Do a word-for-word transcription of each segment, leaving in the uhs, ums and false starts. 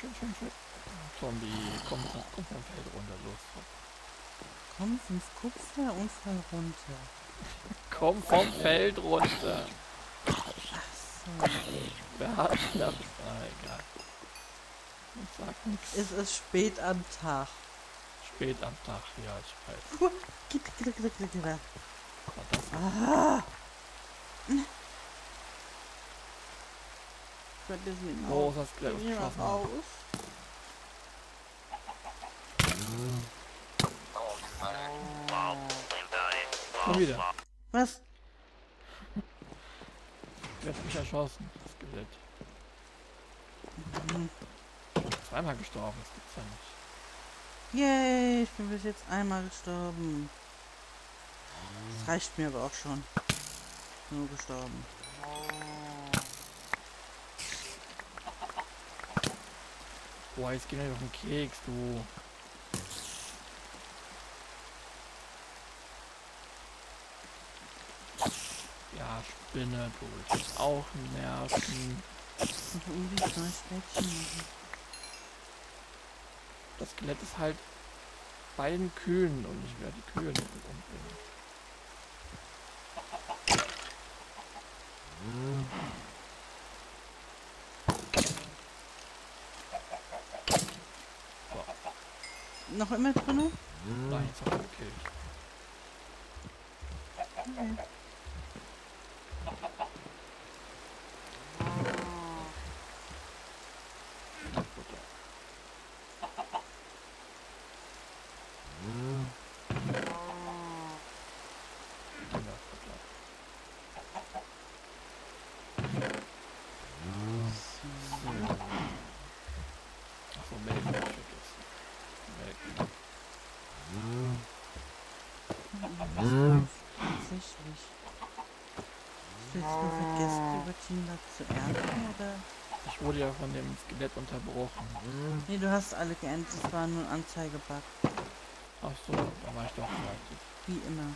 schön, schön, schön. Zombie, komm, komm vom Feld runter, los. Komm, sonst guckst du uns da runter. Komm vom Feld runter. Ach so. Wer hat das? Ah, egal. Ich sag nichts. Es ist spät am Tag. Spät am Tag, ja, ich weiß. Ah. Oh, das ist gleich was aus. Komm wieder. Was? Du hast mich erschossen, das Skelett. Mhm. Zweimal gestorben, das gibt's ja nicht. Yay, ich bin bis jetzt einmal gestorben. Das reicht mir aber auch schon. Nur gestorben. Boah, jetzt gehen wir auf den Keks, du. Ja, Spinne, du willst auch nerven. Das Skelett ist halt bei den Kühen und ich werde die Kühe nicht umbringen. So. Noch immer drin? Nein, jetzt habe ich gekillt. Okay. Ich wurde ja von dem Skelett unterbrochen. Nee, du hast alle geendet, es war nur ein Anzeigebug. Ach so, da war ich doch fertig. Wie immer.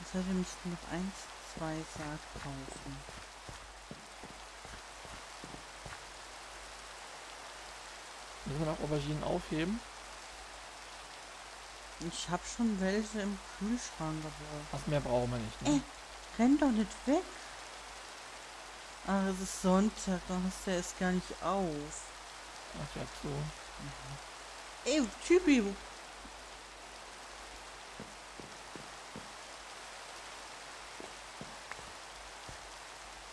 Ich sage, wir müssten noch eins, zwei Saat kaufen. Müssen wir noch Auberginen aufheben? Ich hab schon welche im Kühlschrank geholt. Was mehr brauchen wir nicht, ne? Ey, renn doch nicht weg. Ah, es ist Sonntag, dann hast du ja erst gar nicht auf. Ach ja, so. Mhm. Ey, Typi.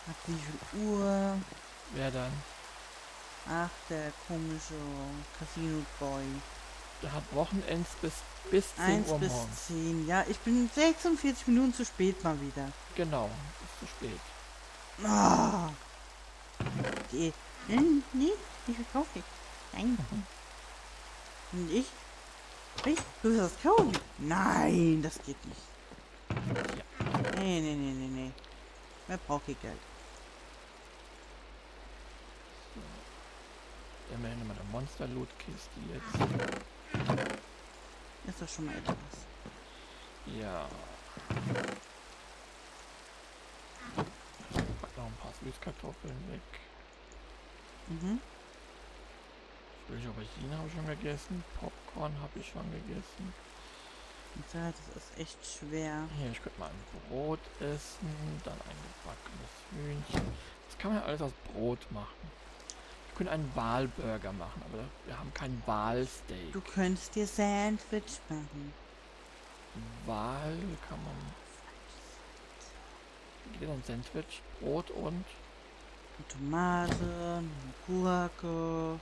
Ab wie viel Uhr? Wer dann? Ach, der komische Casino-Boy. Der hat Wochenends bis, bis zehn Uhr bis morgens. zehn, ja, ich bin sechsundvierzig Minuten zu spät mal wieder. Genau, ist zu spät. Oh. Die, hm, nee, ich verkaufe nicht. Nein. Und ich? Ich? Du willst das kaufen? Nein, das geht nicht. Ja. Nee, nee, nee, nee, nee. Wer braucht hier Geld? Wir haben ja nochmal eine Monster-Loot-Kiste jetzt. Ist doch schon mal etwas. Ja. Ich pack noch ein paar Süßkartoffeln weg. Mhm. Frische Aubergine habe ich schon gegessen. Popcorn habe ich schon gegessen. Ja, das ist echt schwer. Hier, ich könnte mal ein Brot essen, dann ein gebackenes Hühnchen. Das kann man ja alles aus Brot machen. Wir können einen Walburger machen, aber wir haben kein Walsteak. Du könntest dir Sandwich machen. Wal kann man... Geht ein Sandwich, Brot und... Eine Tomate, eine Gurke...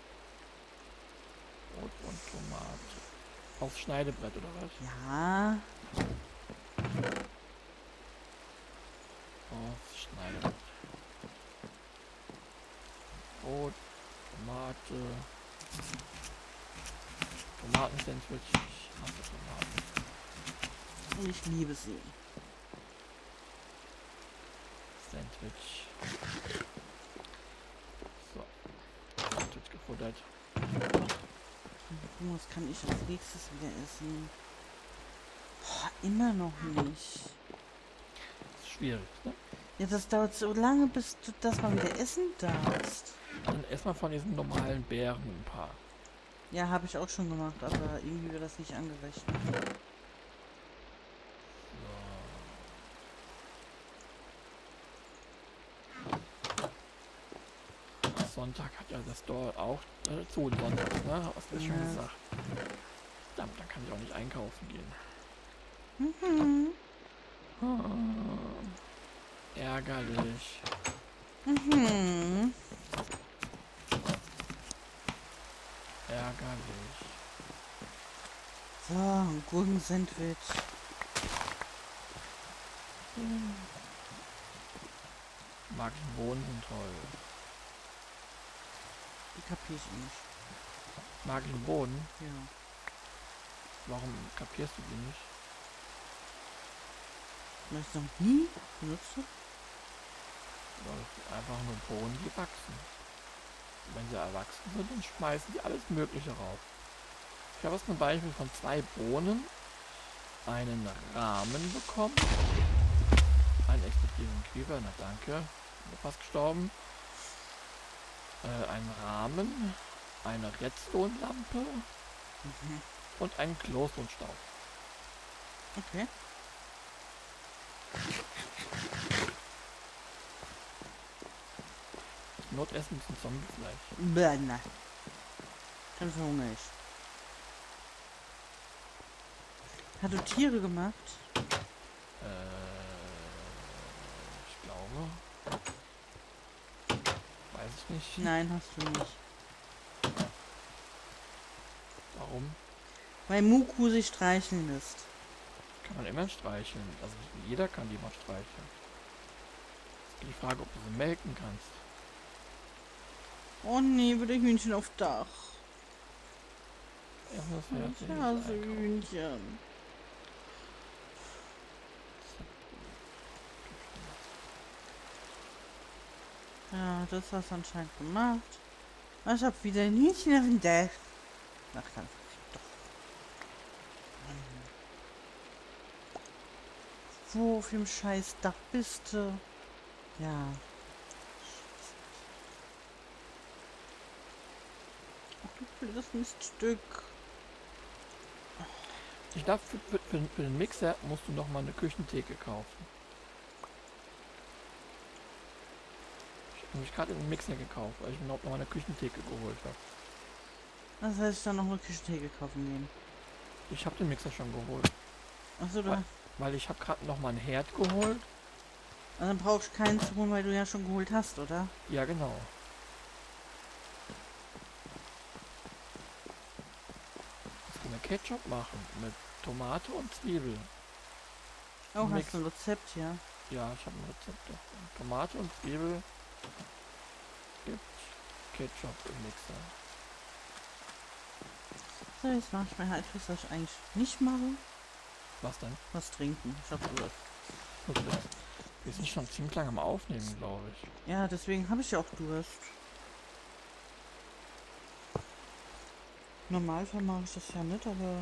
Brot und Tomate. Aufs Schneidebrett, oder was? Ja. Aufs Schneidebrett. Brot... Tomate. Tomaten-Sandwich. Ich hasse Tomaten. Ich liebe sie. Sandwich. So. Sandwich gefuttert. Was kann ich als nächstes wieder essen? Boah, immer noch nicht. Das ist schwierig, ne? Ja, das dauert so lange, bis du das mal wieder essen darfst. Dann ess mal von diesen normalen Beeren ein paar. Ja, habe ich auch schon gemacht, aber irgendwie wird das nicht angerechnet. So. Sonntag hat ja das Store auch äh, zu, Sonntag, ne? Hast du ja schon gesagt. Verdammt, dann kann ich auch nicht einkaufen gehen. Mhm. Ah, ärgerlich. Mhm. Ärgerlich. So, ein Gurken-Sandwich. Mhm. Mag ich Bohnen toll. Die kapier ich nicht. Mag ich Bohnen? Ja. Warum kapierst du die nicht? Weil ich noch nie benutze. Weil es einfach nur Bohnen, die wachsen. Wenn sie erwachsen sind, dann schmeißen die alles Mögliche raus. Ich habe jetzt ein Beispiel von zwei Bohnen, einen Rahmen bekommen, einen explodierenden Küber, na danke, fast gestorben, äh, einen Rahmen, eine Redstone-Lampe mhm. und einen Kloßmundstaub. Okay. Notessen zum Zombiefleisch. Bäh, nein. Ganz hungrig. Hat du Tiere gemacht? Äh, ich glaube. Weiß ich nicht. Nein, hast du nicht. Warum? Weil Muku sich streicheln lässt. Kann man immer streicheln. Also jeder kann jemand streicheln. Die Frage, ob du sie melken kannst. Oh nee, würde ich Hühnchen auf Dach. Ja, ich hasse Hühnchen. Ja, das hast du anscheinend gemacht. Ich hab wieder ein Hühnchen auf dem Dach. Ach, kann ich doch. Wo auf dem scheiß Dach bist du? Ja. Das Miststück. Ich glaube, für, für, für den Mixer musst du noch mal eine Küchentheke kaufen. Ich habe mich gerade einen Mixer gekauft, weil ich mir noch mal eine Küchentheke geholt habe. Das heißt, dann noch eine Küchentheke kaufen gehen. Ich habe den Mixer schon geholt. Achso, da. Weil, weil ich habe gerade noch mal einen Herd geholt. Also dann brauchst du keinen zu holen, weil du ja schon geholt hast, oder? Ja, genau. Ketchup machen mit Tomate und Zwiebel. Oh, hast du ein Rezept, ja? Ja, ich habe ein Rezept. Ja. Tomate und Zwiebel gibt Ketchup im Mixer. So, jetzt mache ich mir halt, was ich eigentlich nicht mache. Was denn? Was trinken. Ich habe gehört. Okay. Wir sind schon ziemlich lange am Aufnehmen, glaube ich. Ja, deswegen habe ich ja auch Durst. Normal mache ich das ja nicht, aber...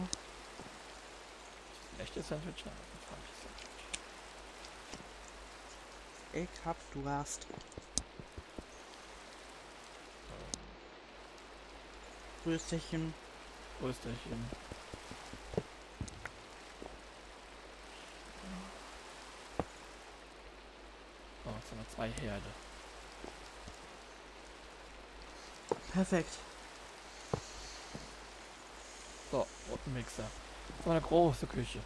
Echt ist Sandwich? Nein, das ich Sandwich. Ich hab Durst. Rösterchen. Rösterchen. Oh, jetzt haben wir zwei Herde. Perfekt. So, und ein Mixer. Das war eine große Küche.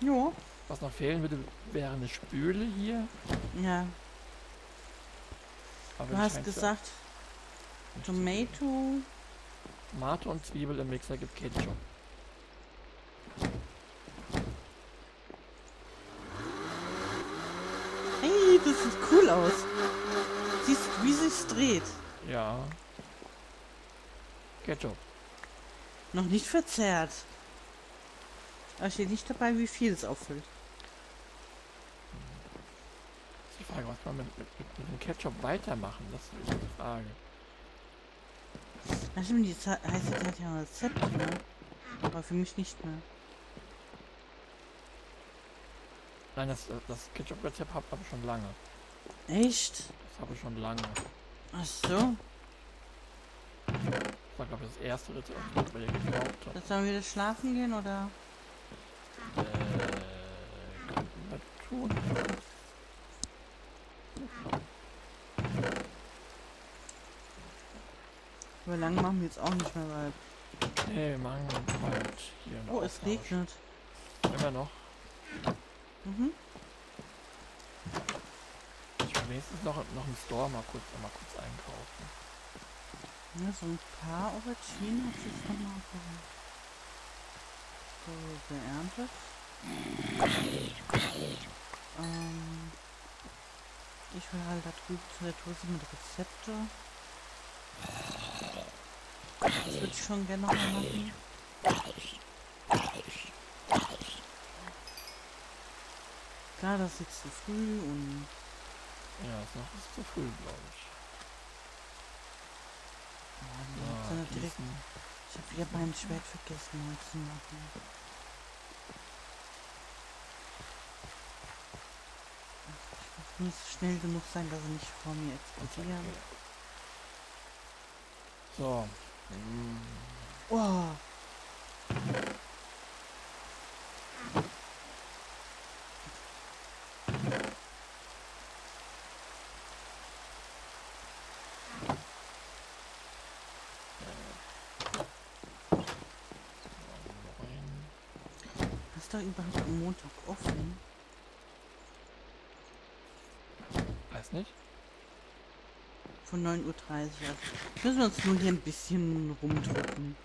Jo. Was noch fehlen würde, wäre eine Spüle hier. Ja. Aber du hast gesagt, Tomato. Tomate und Zwiebel im Mixer gibt Ketchup. Hey, das sieht cool aus. Siehst du, wie sich's dreht? Ja. Ketchup. Noch nicht verzehrt. Aber steht nicht dabei, wie viel es auffüllt. Das ist die Frage, was man mit, mit, mit dem Ketchup weitermachen, das ist die Frage. Ach stimmt, die Zeit, heißt die Zeit ja ein Rezept, ne? Aber für mich nicht mehr. Nein, das, das Ketchup-Rezept habe ich schon lange. Echt? Das habe ich schon lange. Ach so. Das war, glaube ich, das erste Rezept, das ich bei dir gekauft habe. Sollen wir wieder schlafen gehen, oder? Äh, können wir tun. Aber lang machen wir jetzt auch nicht mehr weit. Nee, wir machen bald hier noch. Oh, es regnet. Immer noch. Mhm. Ich will wenigstens noch, noch im Store mal kurz, mal kurz einkaufen. Ja, so ein paar Auberginen hat sich noch mal so geerntet. Ähm, ich will halt da drüben zu der Dose mit Rezepte. Das würde ich schon gerne nochmal machen. Klar, das ist jetzt zu früh und... Ja, das noch ist zu früh, glaube ich. Ja, ja, direkt... Ich habe wieder mein Schwert vergessen, mal zu machen. Ich muss schnell genug sein, dass er nicht vor mir explodiert. So. Mm. Wow. Hast du überhaupt am Montag offen? Weiß nicht. Von neun Uhr dreißig. Also müssen wir uns nur hier ein bisschen rumdrücken.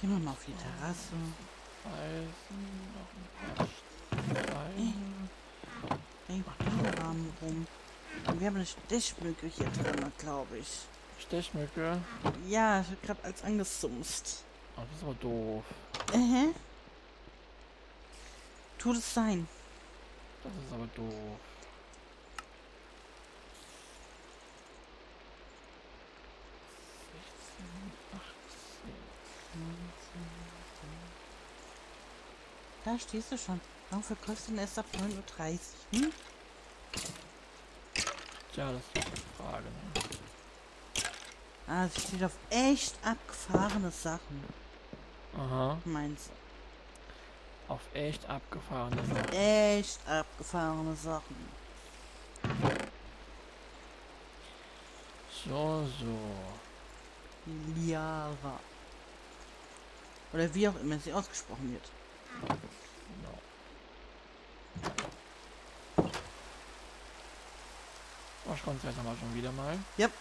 Gehen wir mal auf die Terrasse. Ey, Rahmen rum. Und wir haben eine Stechmücke hier drin, glaube ich. Stechmücke? Ja, ich habe gerade als angesumst. Ach, das ist aber doof. Ähä. Tut es sein. Das ist aber doof. sechzehn, achtzehn, neunzehn. Da stehst du schon. Warum verkaufst du denn erst ab neun Uhr dreißig? Hm? Tja, das ist eine Frage. Ne? Ah, es steht auf echt abgefahrene Sachen. Aha. Meinst du? Auf echt abgefahrene Sachen. Echt abgefahrene Sachen. So, so. Liara. Oder wie auch immer sie ausgesprochen wird. Genau. Waschkonzert haben wir schon wieder mal. Ja. Yep.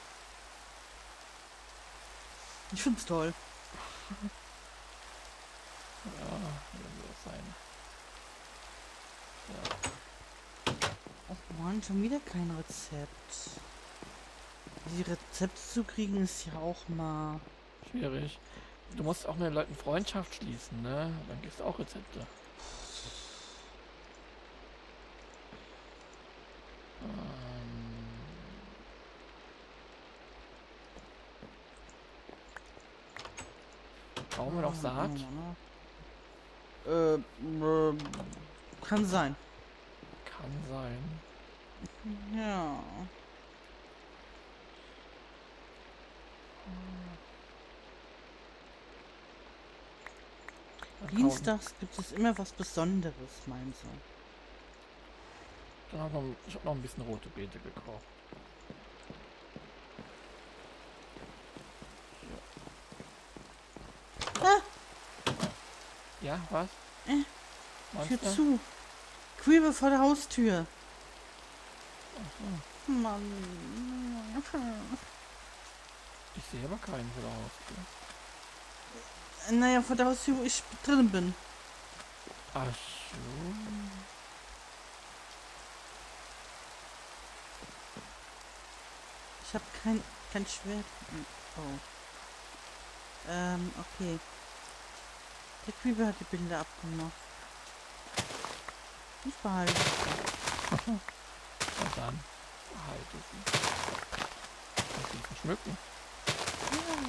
Ich find's toll. Ja. Oh Mann, schon wieder kein Rezept. Die Rezepte zu kriegen ist ja auch mal... schwierig. Du musst auch mit Leuten Freundschaft schließen, ne? Dann gibt's auch Rezepte. Ähm... Brauchen wir noch Saat? Äh, äh, kann sein. Kann sein. Ja. Dienstags gibt es immer was Besonderes, meinst du? Dann hab ich, ich hab noch ein bisschen rote Beete gekocht. Ja, was? Äh, Tür zu. Quirbe vor der Haustür. Ach so. Mann. Ich sehe aber keinen vor der Haustür. Naja, vor der Haustür, wo ich drin bin. Ach so. Ich habe kein, kein Schwert. Oh. Ähm, okay. Der Creeper hat die Bilder abgemacht. Ich behalte sie. Und dann behalte sie. Kannst du sie verschmücken? Ja.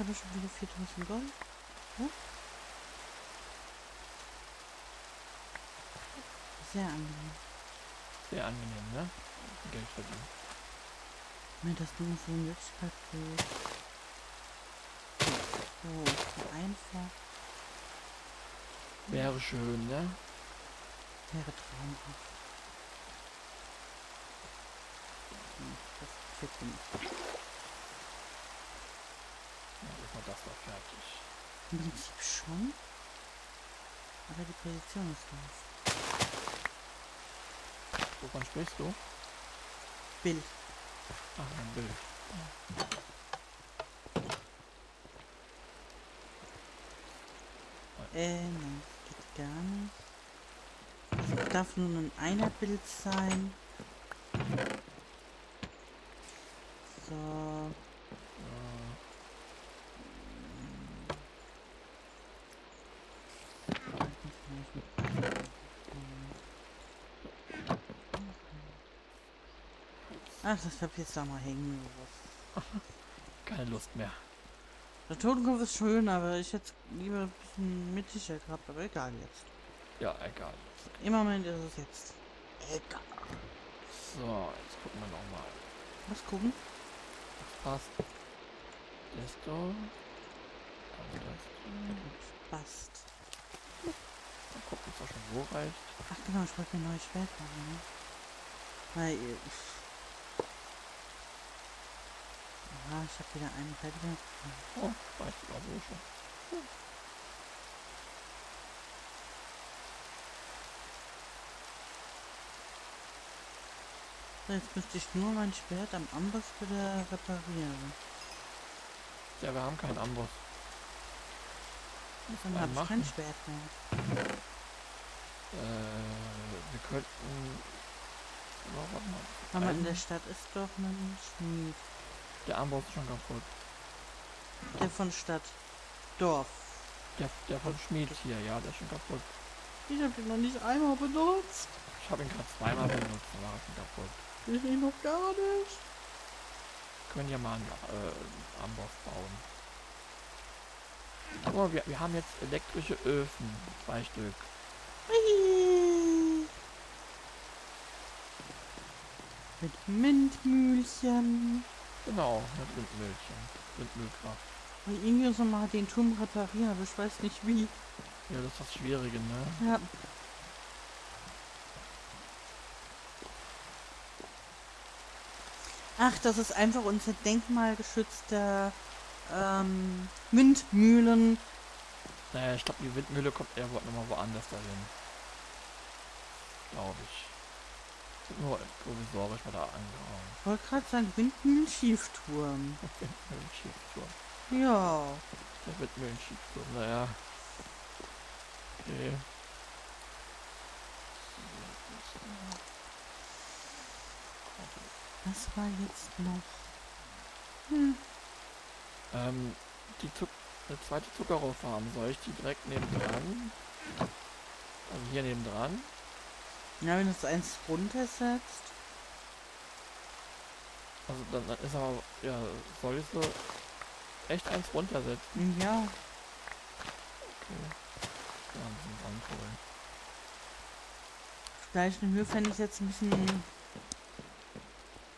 Jetzt haben wir schon wieder viertausend Gold. Ja? Sehr angenehm. Sehr angenehm, ne? Geld verdienen. Nein, das Ding ist so ein Glückspaket. So, so einfach. Wäre schön, ne? Wäre traumhaft. Das gefällt mir nicht. Dann ist man das doch fertig. Im Prinzip schon. Aber die Position ist los. Wovon sprichst du? Bill. Ach, ein Bill. Ja. Äh, nein, geht gar nicht. Das darf nur ein Einer-Bild sein. So. Ja. Ach, das Papier ist da mal hängen gelassen. Keine Lust mehr. Der Totenkopf ist schön, aber ich hätte lieber ein bisschen mittiger gehabt, aber egal jetzt. Ja, egal. Im Moment ist es jetzt. Egal. So, jetzt gucken wir nochmal. Was gucken? Das passt. Desto. Also das passt. Dann gucken wir doch schon, wo reicht. Ach genau, ich wollte mir ein neues Schwert machen, ne? Weil ich... Ah, ich habe wieder einen Retter. Oh, weißt du auch so schon. Hm. So, jetzt müsste ich nur mein Schwert am Amboss wieder reparieren. Ja, wir haben keinen Amboss. Dann habe ich kein Schwert mehr. Äh, wir könnten... Aber in der Stadt ist doch ein Schmied. Der Armbaum ist schon kaputt. Der von Stadt. Dorf. Der, der von Schmied hier, ja, der ist schon kaputt. Ich hab ihn noch nicht einmal benutzt. Ich habe ihn gerade zweimal benutzt, dann war er schon kaputt. Ich ihn noch gar nicht. Wir können ja mal einen äh, Armbaum bauen. Aber wir, wir haben jetzt elektrische Öfen. Zwei Stück. Hihi. Mit Mintmühlchen. Genau, mit Windmühlchen. Windmühlkraft. Und irgendwie so mal den Turm reparieren, aber ich weiß nicht wie. Ja, das ist das Schwierige, ne? Ja. Ach, das ist einfach unser denkmalgeschützter ähm, Windmühlen. Naja, ich glaube, die Windmühle kommt eher nochmal woanders dahin. Glaube ich. Nur provisorisch war da angehauen. Ich wollte gerade sagen, Windmühlenschiefturm. Windmühlenschiefturm. Ja. Der Windmühlenschiefturm, naja. Okay. Was war jetzt noch? Hm. Ähm, die Zuck eine zweite Zuckerrohrfarm. Soll ich die direkt nebendran? Also hier nebendran? Ja, wenn du es eins runtersetzt. Also dann, dann ist aber... Ja, soll ich so echt eins runtersetzen? Ja. Okay. Dann sind anholen. Auf gleicher Höhe fände ich jetzt ein bisschen...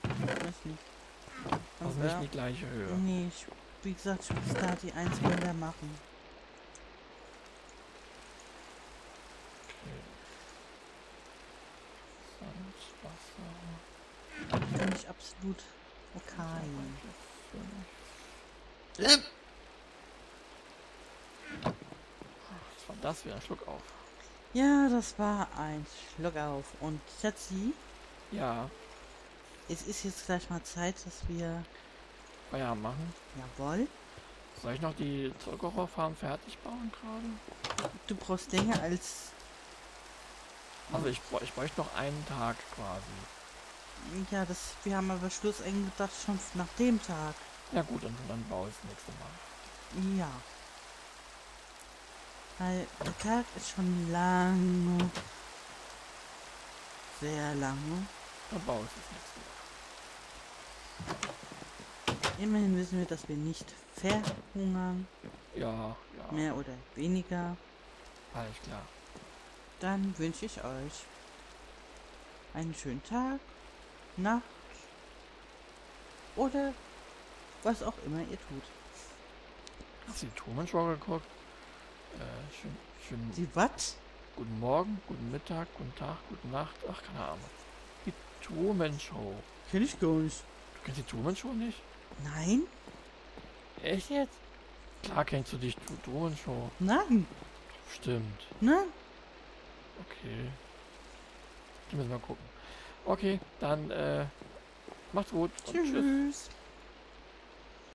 Ich weiß nicht. Also nicht die gleiche Höhe. Nee, ich, wie gesagt, ich muss da die eins runter machen. Absolut okay. Was war das wieder? Ein Schluck auf. Ja, das war ein Schluck auf. Und Schatzi? Ja. Es ist jetzt gleich mal Zeit, dass wir Feierabend machen. Jawohl. Soll ich noch die Zuckerrohrfarm fertig bauen gerade? Du brauchst länger als... Also ich, ich bräuchte noch einen Tag quasi. Ja, das, wir haben aber Schluss eingedacht schon nach dem Tag. Ja gut, und dann baue ich das nächste Mal. Ja. Weil der Tag ist schon lange. Sehr lange. Dann baue ich das nächste Mal. Immerhin wissen wir, dass wir nicht verhungern. Ja, ja. Mehr oder weniger. Alles klar. Dann wünsche ich euch einen schönen Tag, Nacht oder was auch immer ihr tut. Hast du die Truman-Show geguckt? Äh, schön, schön. Die was? Guten Morgen, guten Mittag, guten Tag, guten Nacht. Ach, keine Ahnung. Die Truman-Show. Kenn ich gar nicht. Du kennst die Truman-Show nicht? Nein. Echt jetzt? Klar kennst du die Truman-Show. Nein. Stimmt. Nein. Okay. Die müssen wir mal gucken. Okay, dann, äh, macht's gut. Tschüss. Und tschüss.